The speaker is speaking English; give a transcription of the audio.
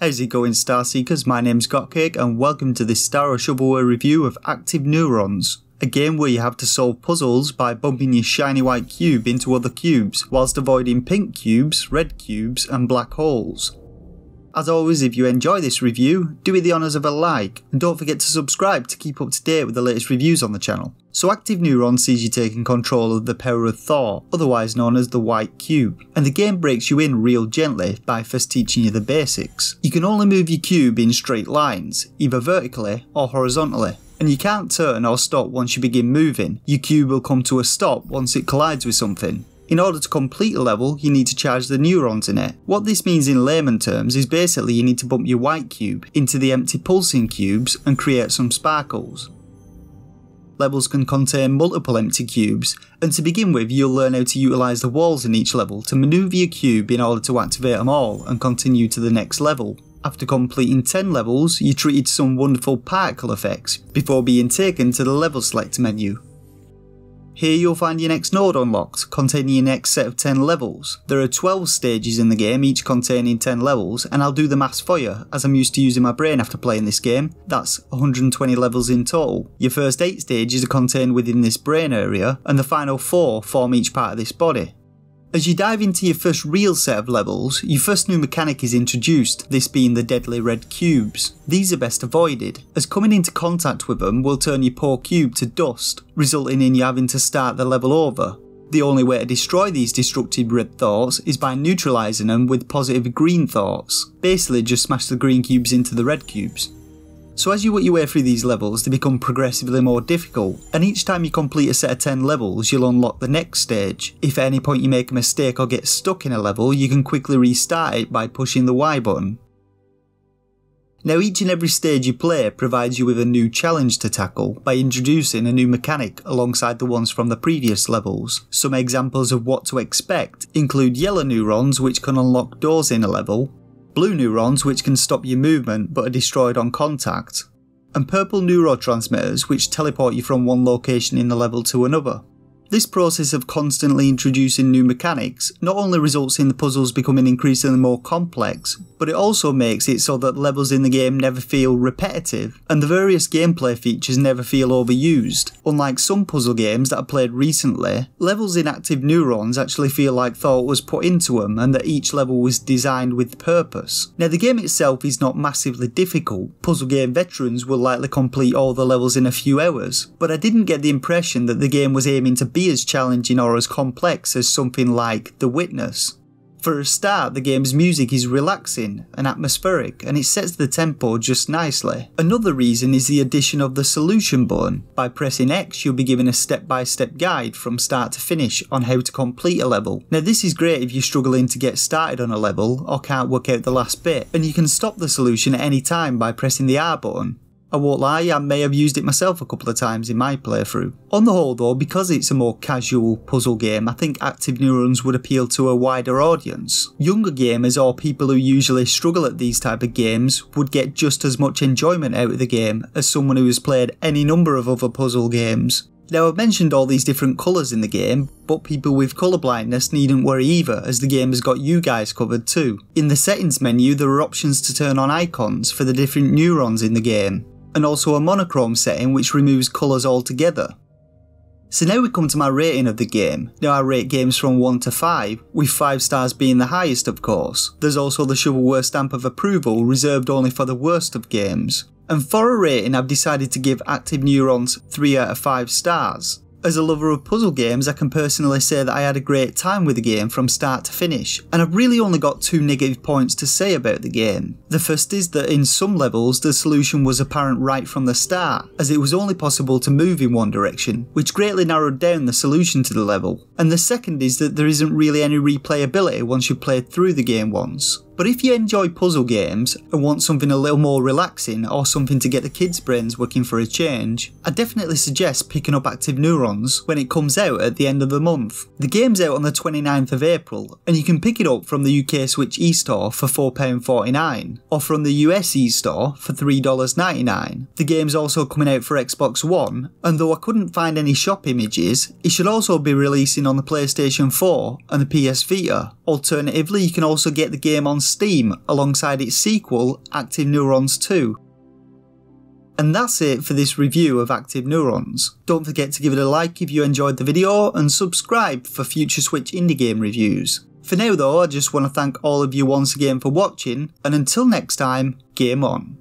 How's it going, Star Seekers? My name's Gotcake and welcome to this Star or Shovelware review of Active Neurons, a game where you have to solve puzzles by bumping your shiny white cube into other cubes whilst avoiding pink cubes, red cubes and black holes. As always, if you enjoy this review, do it the honours of a like and don't forget to subscribe to keep up to date with the latest reviews on the channel. So Active Neurons sees you taking control of the power of Thor, otherwise known as the White Cube, and the game breaks you in real gently by first teaching you the basics. You can only move your cube in straight lines, either vertically or horizontally, and you can't turn or stop once you begin moving. Your cube will come to a stop once it collides with something. In order to complete a level, you need to charge the neurons in it. What this means in layman terms is basically you need to bump your white cube into the empty pulsing cubes and create some sparkles. Levels can contain multiple empty cubes, and to begin with you'll learn how to utilise the walls in each level to manoeuvre your cube in order to activate them all and continue to the next level. After completing 10 levels, you're treated to some wonderful particle effects before being taken to the level select menu. Here you'll find your next node unlocked, containing your next set of 10 levels. There are 12 stages in the game, each containing 10 levels, and I'll do the maths for you, as I'm used to using my brain after playing this game. That's 120 levels in total. Your first 8 stages are contained within this brain area, and the final 4 form each part of this body. As you dive into your first real set of levels, your first new mechanic is introduced, this being the deadly red cubes. These are best avoided, as coming into contact with them will turn your poor cube to dust, resulting in you having to start the level over. The only way to destroy these destructive red thoughts is by neutralising them with positive green thoughts. Basically just smash the green cubes into the red cubes. So as you work your way through these levels, they become progressively more difficult, and each time you complete a set of 10 levels you'll unlock the next stage. If at any point you make a mistake or get stuck in a level, you can quickly restart it by pushing the Y button. Now each and every stage you play provides you with a new challenge to tackle by introducing a new mechanic alongside the ones from the previous levels. Some examples of what to expect include yellow neurons, which can unlock doors in a level, blue neurons, which can stop your movement but are destroyed on contact, and purple neurotransmitters, which teleport you from one location in the level to another. This process of constantly introducing new mechanics not only results in the puzzles becoming increasingly more complex, but it also makes it so that levels in the game never feel repetitive, and the various gameplay features never feel overused. Unlike some puzzle games that I played recently, levels in Active Neurons actually feel like thought was put into them and that each level was designed with purpose. Now the game itself is not massively difficult, puzzle game veterans will likely complete all the levels in a few hours, but I didn't get the impression that the game was aiming to be as challenging or as complex as something like The Witness. For a start, the game's music is relaxing and atmospheric, and it sets the tempo just nicely. Another reason is the addition of the solution button. By pressing X, you'll be given a step-by-step guide from start to finish on how to complete a level. Now this is great if you're struggling to get started on a level or can't work out the last bit, and you can stop the solution at any time by pressing the R button. I won't lie, I may have used it myself a couple of times in my playthrough. On the whole though, because it's a more casual puzzle game, I think Active Neurons would appeal to a wider audience. Younger gamers or people who usually struggle at these type of games would get just as much enjoyment out of the game as someone who has played any number of other puzzle games. Now I've mentioned all these different colours in the game, but people with colour blindness needn't worry either, as the game has got you guys covered too. In the settings menu there are options to turn on icons for the different neurons in the game, and also a monochrome setting which removes colours altogether. So now we come to my rating of the game. Now I rate games from 1 to 5, with 5 stars being the highest of course. There's also the Shovelware stamp of approval reserved only for the worst of games. And for a rating I've decided to give Active Neurons 3 out of 5 stars. As a lover of puzzle games, I can personally say that I had a great time with the game from start to finish, and I've really only got 2 negative points to say about the game. The first is that in some levels the solution was apparent right from the start, as it was only possible to move in one direction, which greatly narrowed down the solution to the level. And the second is that there isn't really any replayability once you've played through the game once. But if you enjoy puzzle games and want something a little more relaxing or something to get the kids' brains working for a change, I definitely suggest picking up Active Neurons when it comes out at the end of the month. The game's out on the 29th of April and you can pick it up from the UK Switch eStore for £4.49 or from the US eStore for $3.99. The game's also coming out for Xbox One, and though I couldn't find any shop images, it should also be releasing on the PlayStation 4 and the PS Vita, Alternatively, you can also get the game on Steam alongside its sequel, Active Neurons 2. And that's it for this review of Active Neurons. Don't forget to give it a like if you enjoyed the video and subscribe for future Switch indie game reviews. For now though, I just want to thank all of you once again for watching, and until next time, game on.